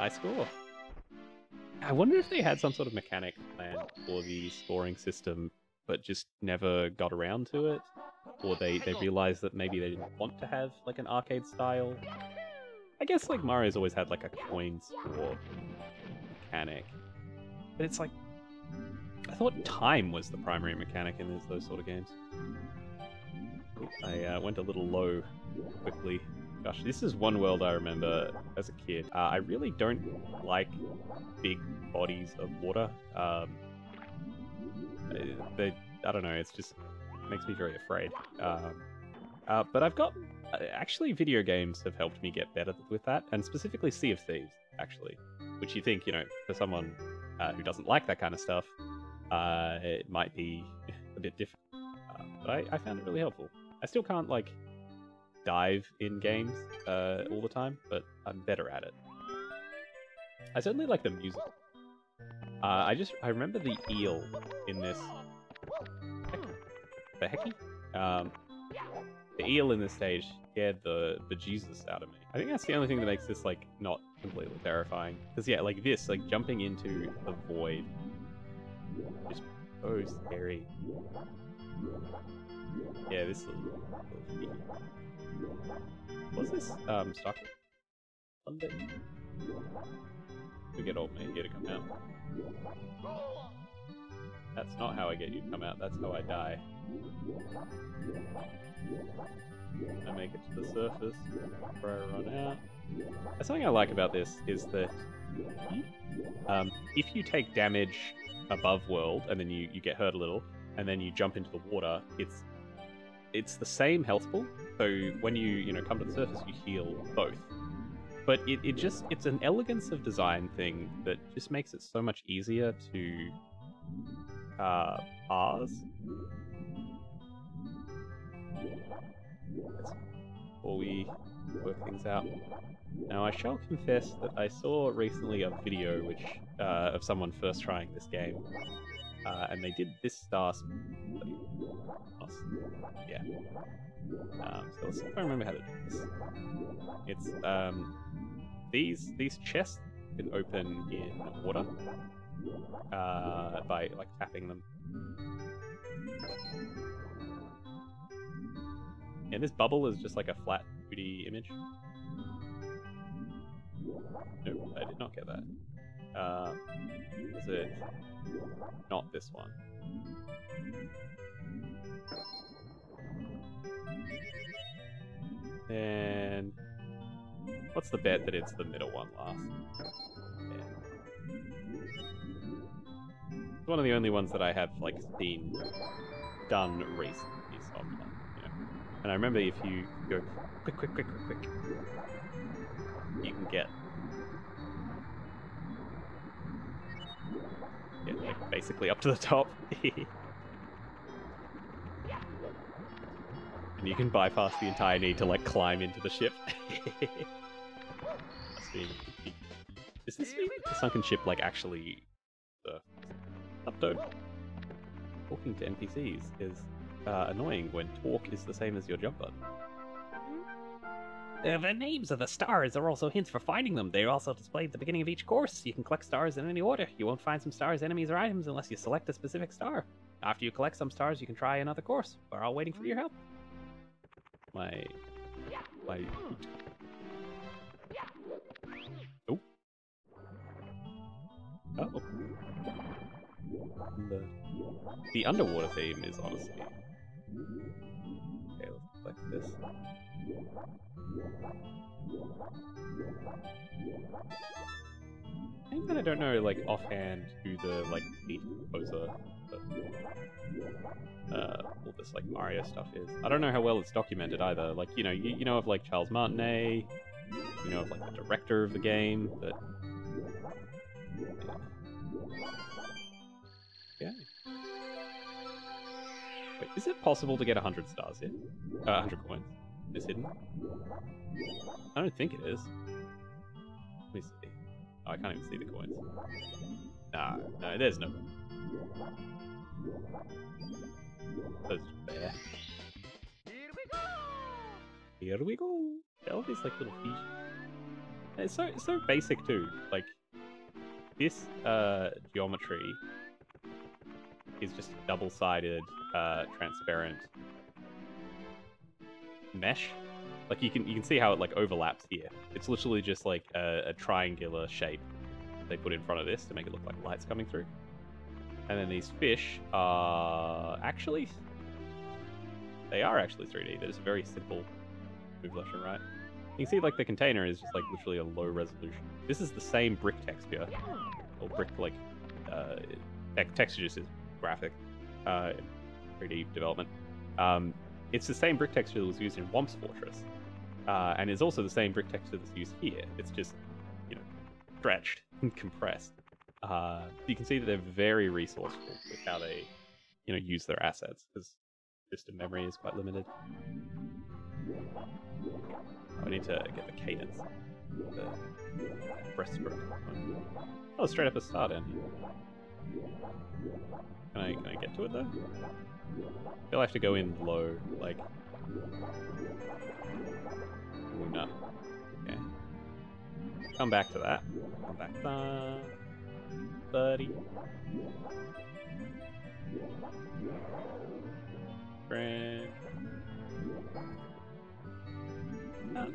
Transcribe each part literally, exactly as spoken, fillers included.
High score. I wonder if they had some sort of mechanic planned for the scoring system, but just never got around to it, or they, they realized that maybe they didn't want to have, like, an arcade style. I guess, like, Mario's always had, like, a coin score mechanic, but it's like, I thought time was the primary mechanic in this, those sort of games. I uh, went a little low quickly. Gosh, this is one world I remember as a kid. Uh, I really don't like big bodies of water. Um, they, I don't know, it's just makes me very afraid. Um, uh, but I've got... Actually, video games have helped me get better with that, and specifically Sea of Thieves, actually. Which you think, you know, for someone uh, who doesn't like that kind of stuff, uh, it might be a bit different. Uh, but I, I found it really helpful. I still can't, like... dive in games uh, all the time, but I'm better at it. I certainly like the music. Uh, I just I remember the eel in this. The hecky? Um, the eel in this stage scared the the Jesus out of me. I think that's the only thing that makes this like not completely terrifying. Because yeah, like this, like jumping into the void, just so scary. Yeah, this little, little What's this? Um, stock? We get old mate here to come out. That's not how I get you to come out, that's how I die. I make it to the surface before I run out. That's something I like about this is that um, if you take damage above world and then you, you get hurt a little and then you jump into the water, it's It's the same health pool, so when you, you know, come to the surface, you heal both. But it, it just, it's an elegance of design thing that just makes it so much easier to, uh, parse. Before we work things out. Now, I shall confess that I saw recently a video which, uh, of someone first trying this game. Uh, and they did this star... Yeah. Um, so let's see if I remember how to do this. It's, um... These, these chests can open in water. Uh, by, like, tapping them. And this bubble is just like a flat two D image. Nope, I did not get that. Uh, is it not this one? And what's the bet that it's the middle one last? Yeah. It's one of the only ones that I have like seen done recently, so I'm done, you know. And I remember if you go quick, quick, quick, quick, quick, you can get. Yeah, like basically up to the top. And you can bypass the entire need to like climb into the ship. Is this the sunken ship like actually uh, update? Talking to N P Cs is uh, annoying when talk is the same as your jump button. Uh, the names of the stars are also hints for finding them. They are also displayed at the beginning of each course. You can collect stars in any order. You won't find some stars, enemies, or items unless you select a specific star. After you collect some stars, you can try another course. We're all waiting for your help. My... My... Oh. Uh-oh. The... the underwater theme is honestly... Okay, let's collect this. I think that I don't know, like, offhand who the, like, lead composer of uh, all this, like, Mario stuff is. I don't know how well it's documented either. Like, you know, you, you know of, like, Charles Martinet, you know of, like, the director of the game, but... Yeah. Wait, is it possible to get one hundred stars in? Uh, one hundred coins. Is hidden? I don't think it is. Let me see. Oh, I can't even see the coins. Nah, no, there's no. Those are there. Here we go! Here we go! All these like little fish. It's so it's so basic too. Like this uh, geometry is just a double-sided, uh, transparent mesh. Like you can you can see how it like overlaps here. It's literally just like a, a triangular shape they put in front of this to make it look like light's coming through. And then these fish are actually they are actually three D. They're just very simple. Move left and right. You can see like the container is just like literally a low resolution. This is the same brick texture, or brick like uh, texture just is graphic uh, three D development. Um, it's the same brick texture that was used in Whomp's Fortress, uh, and is also the same brick texture that's used here. It's just you know stretched and compressed. Uh, you can see that they're very resourceful with how they you know use their assets because system memory is quite limited. I need to get the cadence, the breaststroke. Oh, straight up a star down here. Can I, can I get to it though? I feel I have to go in low, like... Ooh, no. Okay. Come back to that. Come back to that. Buddy. Friend. No.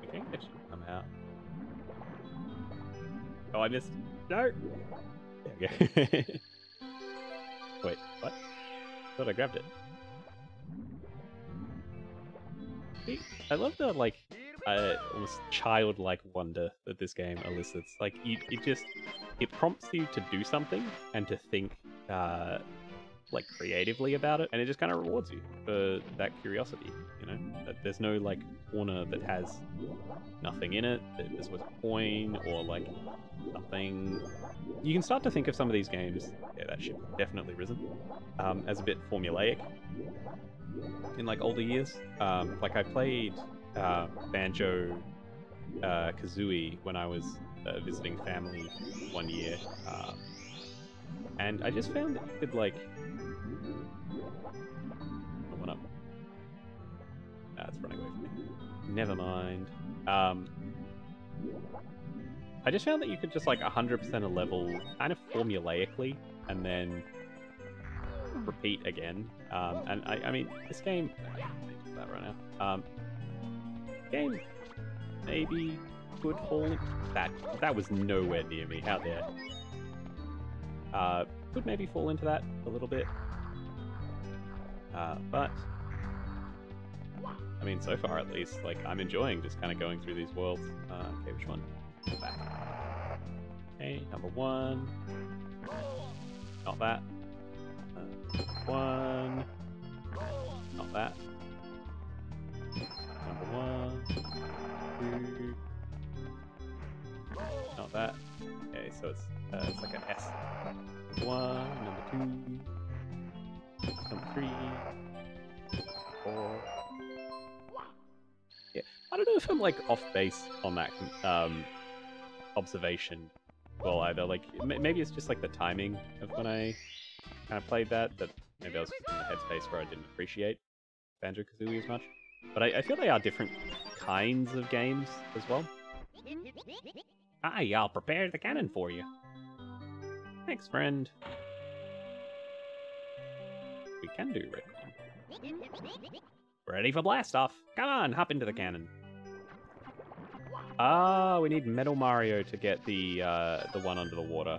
We can get you somehow. Oh, I missed. No! There we go. Wait, what? I thought I grabbed it. See, I love the, like, uh, almost childlike wonder that this game elicits. Like, it, it just, it prompts you to do something and to think, uh, like creatively about it, and it just kind of rewards you for that curiosity, you know, that there's no like corner that has nothing in it, that there's was a coin or like nothing. You can start to think of some of these games, yeah, that ship definitely risen, um, as a bit formulaic in like older years. Um, like I played uh, Banjo uh, Kazooie when I was uh, visiting family one year, uh, and I just found that you could like Ah, it's running away from me. Never mind. Um, I just found that you could just like one hundred percent a level kind of formulaically and then repeat again. Um, and I, I mean, this game... I can't do that right now. Um, game maybe could hold... That, that was nowhere near me. Out there. Uh, could maybe fall into that a little bit. Uh, but... I mean, so far at least, like, I'm enjoying just kind of going through these worlds. Uh, okay, which one? Back. Okay, number one. Not that. Uh, one. Not that. Number one. Two. Not that. Okay, so it's, uh, it's like an S. Number one, number two. Number three. Four. Yeah. I don't know if I'm like off base on that um, observation. Well, either like maybe it's just like the timing of when I kind of played that. That maybe I was in the headspace where I didn't appreciate Banjo-Kazooie as much. But I, I feel they are different kinds of games as well. Aye, I'll prepare the cannon for you. Thanks, friend. We can do right now. Ready for blast off! Come on, hop into the cannon. Ah, oh, we need Metal Mario to get the uh, the one under the water.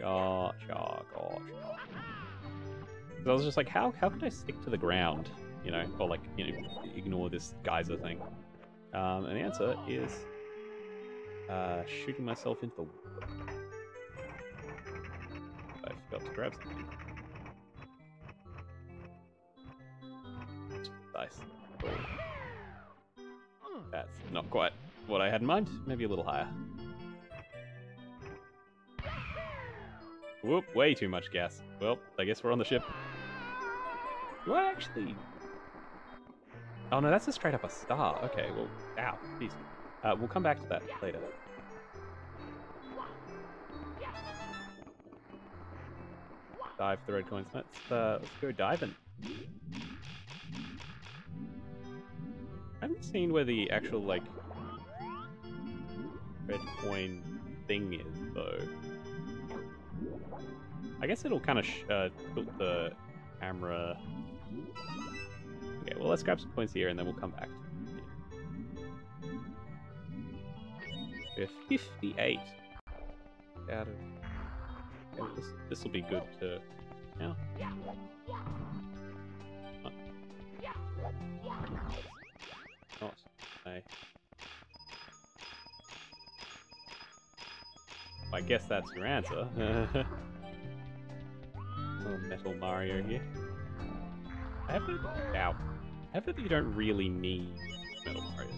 Gotcha, gotcha. So I was just like, how how can I stick to the ground? You know, or like you know, ignore this geyser thing. Um, and the answer is uh, shooting myself into the water. I forgot to grab something. Nice. That's not quite what I had in mind. Maybe a little higher. Whoop, way too much gas. Well, I guess we're on the ship. Do I actually... Oh no, that's a straight up a star. Okay, well, ow, geez. Uh, we'll come back to that later. Dive the red coins. Let's, uh, let's go diving. haven't seen where the actual, like, red coin thing is, though. I guess it'll kind of uh, tilt the camera. Okay, well, let's grab some coins here, and then we'll come back. We're fifty-eight. Out of... Okay, this, this will be good to... Now. Huh. Not. Okay. I guess that's your answer. Little Metal Mario here. I have a doubt. I have it that you don't really need Metal Mario.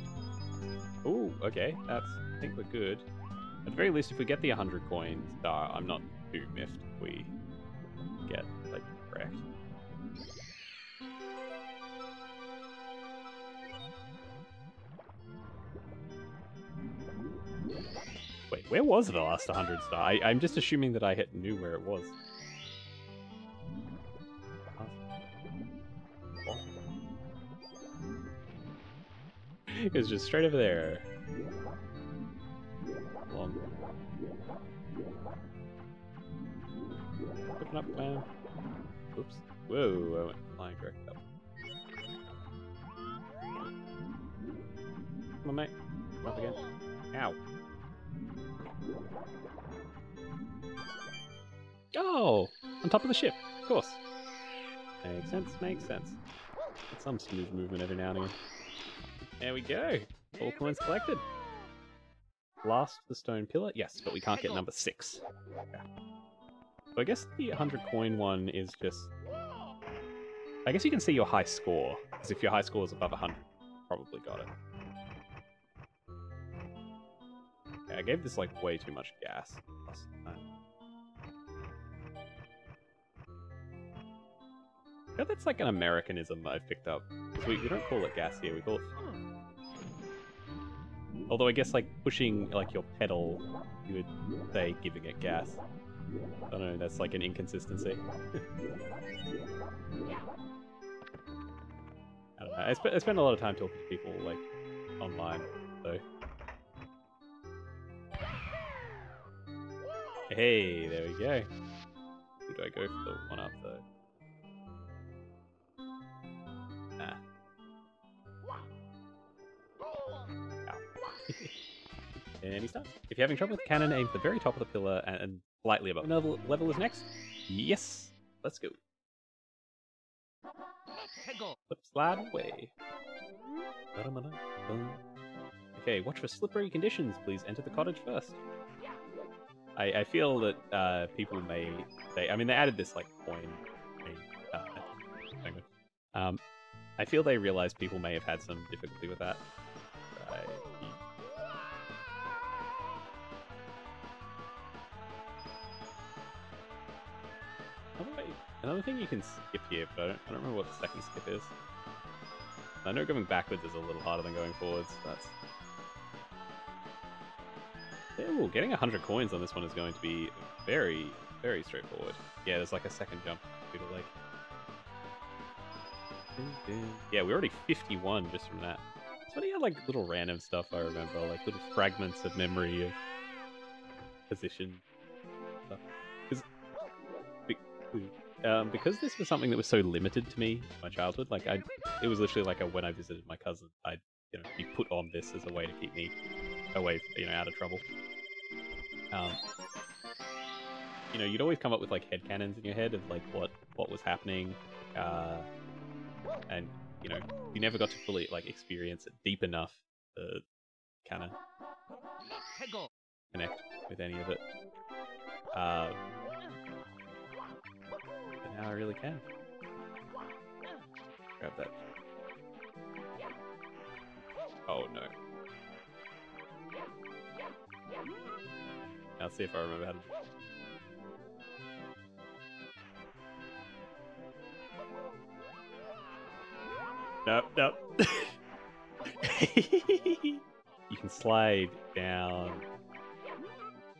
Ooh, okay. That's... I think we're good. At the very least, if we get the one hundred coins, uh, I'm not too miffed if we get, like, correct. Wait, where was the last one hundred star? I, I'm just assuming that I hit knew where it was. It was just straight over there. Long. Open up, man. Oops. Whoa, I went flying direct up. Come on, mate. Come up again. Ow. Oh! On top of the ship, of course. Makes sense, makes sense. Get some smooth movement every now and again. There we go. All coins collected. Last the stone pillar? Yes, but we can't get number six. Yeah. So I guess the one hundred coin one is just... I guess you can see your high score, because if your high score is above one hundred, you've probably got it. Yeah, I gave this, like, way too much gas last time. I feel that's like an Americanism I've picked up. We, we don't call it gas here, we call it... Although I guess, like, pushing, like, your pedal, you would say giving it gas. I don't know, that's like an inconsistency. I don't know, I, sp I spend a lot of time talking to people, like, online, so... Hey, there we go. Who do I go for the one-up, though? Nah. And he starts. If you're having trouble with the cannon, aim for the very top of the pillar and, and slightly above. Another level is next. Yes! Let's go. Flip slide away. Okay, watch for slippery conditions. Please enter the cottage first. I, I feel that uh, people may... They, I mean, they added this, like, coin. Um, I feel they realized people may have had some difficulty with that. Right. Another thing you can skip here, but I don't, I don't remember what the second skip is. I know going backwards is a little harder than going forwards. That's... Ooh, getting one hundred coins on this one is going to be very, very straightforward. Yeah, there's like a second jump to the lake. Yeah, we're already fifty-one just from that. It's funny how, like, little random stuff I remember, like little fragments of memory of position stuff. Because... Um, because this was something that was so limited to me in my childhood, like, I, it was literally like a, when I visited my cousin, I'd, you know, be put on this as a way to keep me away, you know, out of trouble. Um, you know, you'd always come up with, like, headcanons in your head of, like, what, what was happening, uh, and, you know, you never got to fully, like, experience it deep enough to kind of connect with any of it. Uh, Now I really can. Grab that. Oh no. I'll see if I remember how to... Nope, nope. You can slide down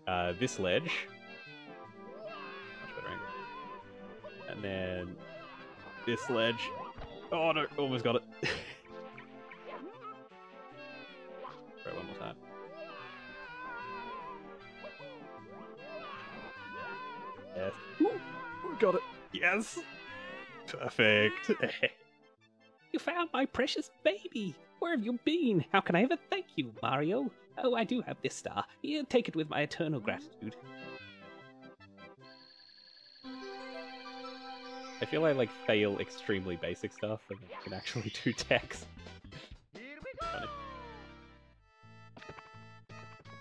uh, this ledge. And then this ledge. Oh no, almost got it. it one more time. Yes. Ooh, got it. Yes. Perfect. You found my precious baby. Where have you been? How can I ever thank you, Mario? Oh, I do have this star. Here, take it with my eternal gratitude. I feel I, like, fail extremely basic stuff and I can actually do text.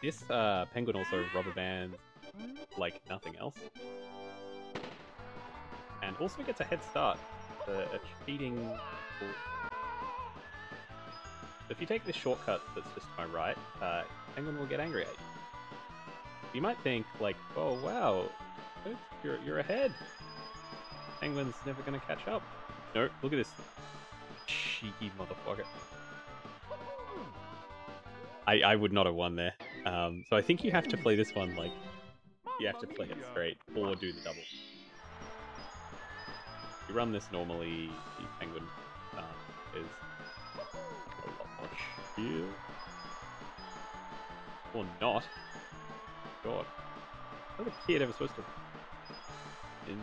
This uh, penguin also rubber bands like nothing else. And also gets a head start for cheating. If you take this shortcut that's just to my right, uh, penguin will get angry at you. You might think, like, oh wow, you're, you're ahead. Penguin's never gonna catch up. Nope, look at this cheeky motherfucker. I, I would not have won there. Um, so I think you have to play this one, like, you have to play it straight, or do the double. You run this normally, the penguin um, is a lot more chill. Or not. God. What a kid ever supposed to... In...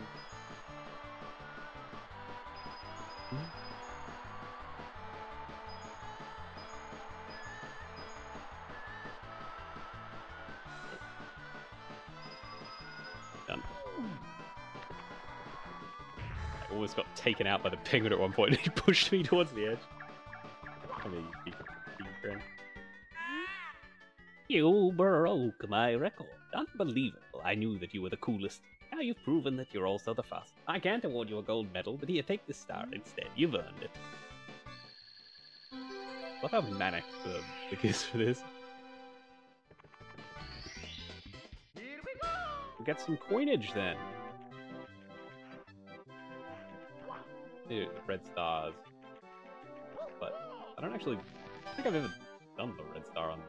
Done. I almost got taken out by the penguin at one point. He pushed me towards the edge. I mean, you, you, you broke my record. Unbelievable. I knew that you were the coolest. Now you've proven that you're also the fastest. I can't award you a gold medal, but here, take this star instead. You've earned it. I love how manic the pick is for this. We'll get some coinage then. Dude, the red stars. But I don't actually I think I've ever done the red star on them.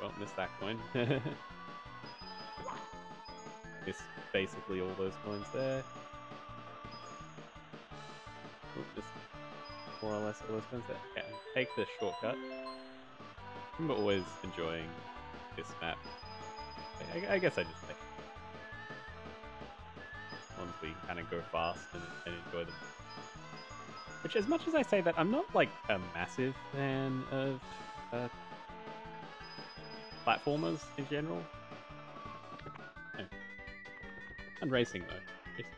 Well, miss that coin. Miss basically all those coins there. Ooh, just more or less all those coins there. Yeah, take the shortcut. I remember always enjoying this map. I, I guess I just take it. Ones we kind of go fast and, and enjoy them. Which, as much as I say that, I'm not like a massive fan of. Uh, Platformers in general. Yeah. And racing though. Racing.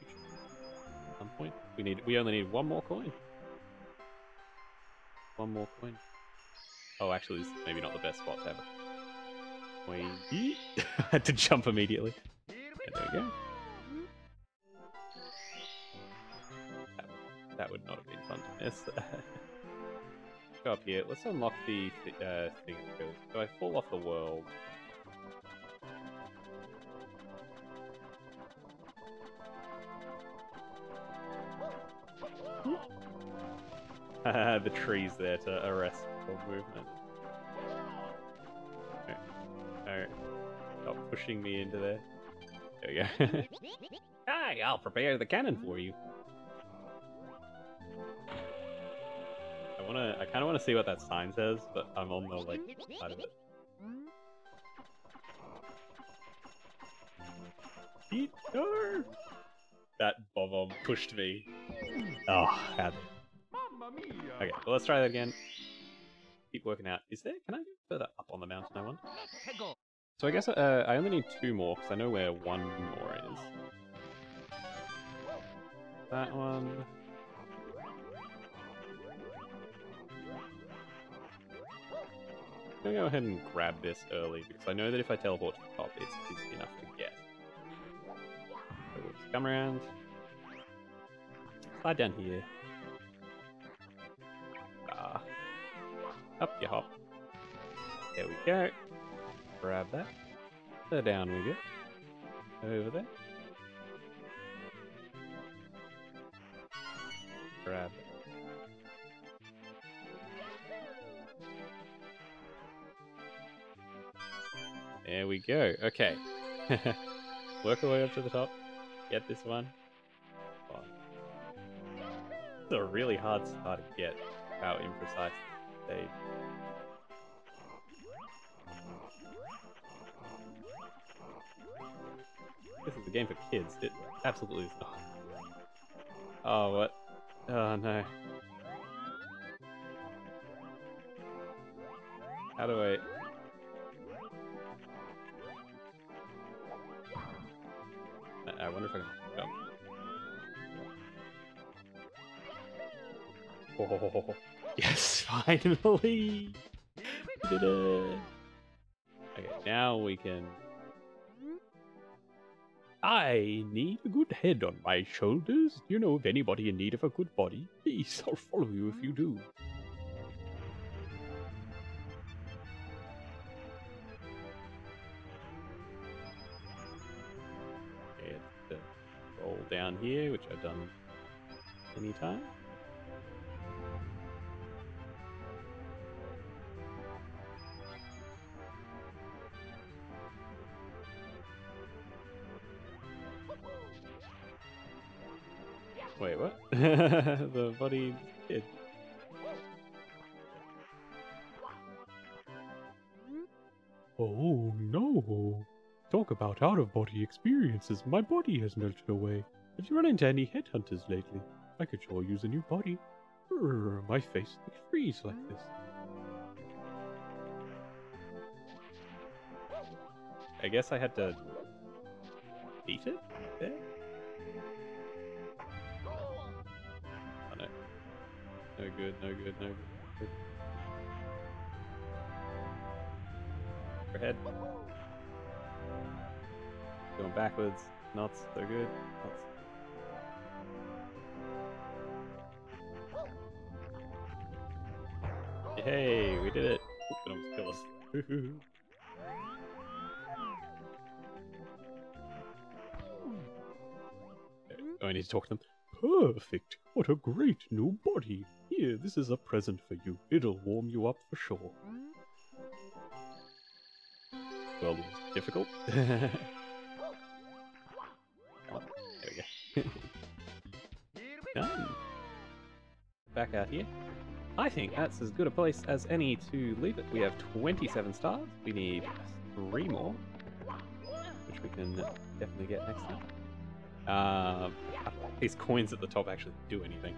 At some point, we need. We only need one more coin. One more coin. Oh, actually, this is maybe not the best spot to have it. We had to jump immediately. And there we go. That, that would not have been fun to miss. Go up here. Let's unlock the th uh, thing. So I fall off the world. The tree's there to arrest the movement. No, no. Stop pushing me into there. There we go. Hi, I'll prepare the cannon for you. I wanna, I kind of want to see what that sign says, but I'm on the like side of it. Eat, no! That bob-omb pushed me. Oh, how did... Okay, well, let's try that again. Keep working out. Is there? Can I go further up on the mountain? I want. So I guess uh, I only need two more because I know where one more is. That one. I'm gonna go ahead and grab this early because I know that if I teleport to the top, it's easy enough to get. So we'll just come around, slide down here, ah, up you hop. There we go. Grab that. So down we go. Over there. Grab that. There we go. Okay. Work our way up to the top. Get this one. It's a really hard star to get, how imprecise the stage. This is a game for kids. It absolutely is not. Oh, what? Oh, no. How do I... I wonder if I can jump. Oh, yes, finally! Did it! Okay, now we can... I need a good head on my shoulders. Do you know of anybody in need of a good body? Please, I'll follow you if you do. Okay, it's the roll down here, which I've done any time. Wait, what? The body kid. Oh no! Talk about out-of-body experiences. My body has melted away. Have you run into any headhunters lately? I could sure use a new body. Brr, my face would freeze like this. I guess I had to beat it there. No good, no good, no good. Her head. Going backwards. Not so good. Not so... Hey, we did it! It almost killed us. Oh, I need to talk to them. Perfect! What a great new body! Here, this is a present for you. It'll warm you up for sure. Well, it's difficult. Come on, there we go. Done! Back out here. I think that's as good a place as any to leave it. We have twenty-seven stars. We need three more, which we can definitely get next time. Uh, these coins at the top actually do anything.